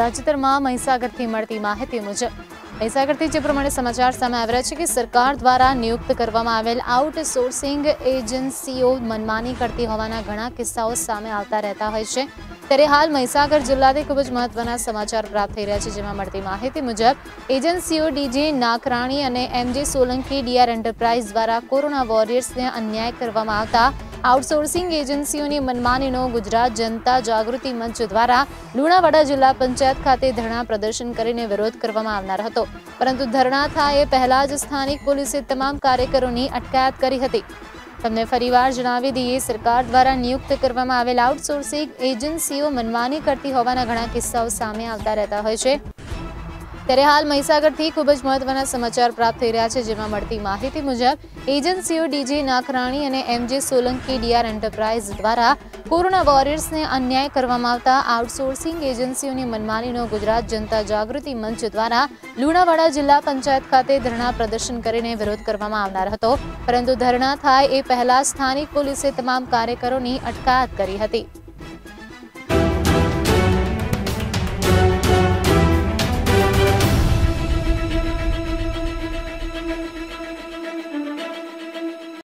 તાજેતરમાં મહીસાગરથી મળતી માહિતી મુજબ મહીસાગરથી જે પ્રમાણે સમાચાર સામે આવ્યા છે કે સરકાર દ્વારા નિયુક્ત કરવામાં આવેલ આઉટસોર્સિંગ એજન્સીઓ મનમાની કરતી હોવાના ઘણા કિસ્સાઓ સામે આવતા રહેતા હોય છે। ત્યારે હાલ મહીસાગર જિલ્લાથી ખૂબ જ મહત્વના સમાચાર પ્રાપ્ત થઈ રહ્યા છે, જેમાં મળતી માહિતી મુજબ એજન્સીઓ ડીજે નાકરાણી અને એમજે સોલંકી ડીઆર એન્ટરપ્રાઇઝ દ્વારા કોરોના વોરિયર્સને અન્યાય કરવામાં આવતા आउटसोर्सिंग एजेंसीओनी मनमानीनो गुजरात जनता जागृति मंच द्वारा લુણાવાડા जिला पंचायत खाते धरणा प्रदर्शन करीने विरोध करवामां आवनार हतो, परंतु धरणा थाए पहला ज स्थानिक पोलीसे तमाम कार्यकरोनी अटकायत करी हती। तमने फरीवार जणावी दीए सरकार द्वारा नियुक्त करवामां आवेल आउटसोर्सिंग एजेंसीओ मनमानी करती होवाना घणा किस्साओ सामे आवता रहता होय छे। ત્યારે હાલ મહીસાગરથી ખૂબ જ મહત્વના સમાચાર પ્રાપ્ત થઈ રહ્યા છે, જેમાં મળતી માહિતી મુજબ એજન્સીઓ ડીજે નાકરાણી અને એમજે સોલંકી ડીઆર એન્ટરપ્રાઇઝ દ્વારા કોરોના વોરિયર્સને અન્યાય કરવામાં આવતા આઉટસોર્સિંગ એજન્સીઓની મનમાનીનો ગુજરાત જનતા જાગૃતિ મંચ દ્વારા લુણાવાડા જિલ્લા પંચાયત ખાતે ધરણા પ્રદર્શન કરીને વિરોધ કરવામાં આવનાર હતો, પરંતુ ધરણા થાય એ પહેલા સ્થાનિક પોલીસે તમામ કાર્યકરોની અટકાયત કરી હતી।